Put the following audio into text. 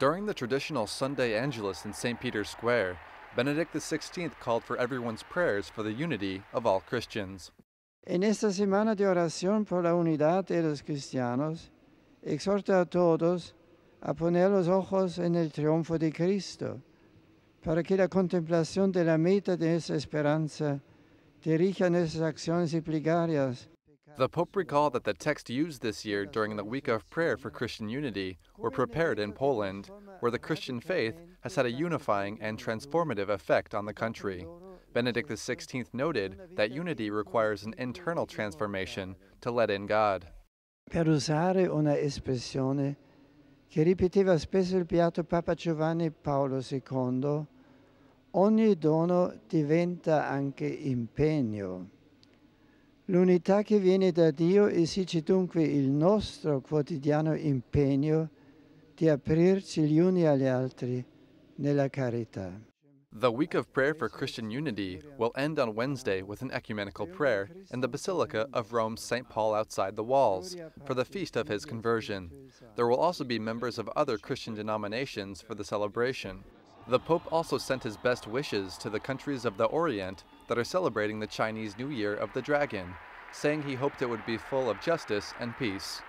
During the traditional Sunday Angelus in St. Peter's Square, Benedict XVI called for everyone's prayers for the unity of all Christians. En esta semana de oración por la unidad de los cristianos, exhorta a todos a poner los ojos en el triunfo de Cristo, para que la contemplación de la meta de nuestra esperanza dirija nuestras acciones y plegarias. The Pope recalled that the texts used this year during the Week of Prayer for Christian Unity were prepared in Poland, where the Christian faith has had a unifying and transformative effect on the country. Benedict XVI noted that unity requires an internal transformation to let in God. Per usare una espressione che ripeteva spesso il beato Papa Giovanni Paolo II, ogni dono diventa anche impegno. L'unità che viene da Dio esige dunque il nostro quotidiano impegno di aprirci gli uni agli altri nella carità. The Week of Prayer for Christian Unity will end on Wednesday with an ecumenical prayer in the Basilica of Rome's St. Paul Outside the Walls for the Feast of His Conversion. There will also be members of other Christian denominations for the celebration. The Pope also sent his best wishes to the countries of the Orient that are celebrating the Chinese New Year of the Dragon, saying he hoped it would be full of justice and peace.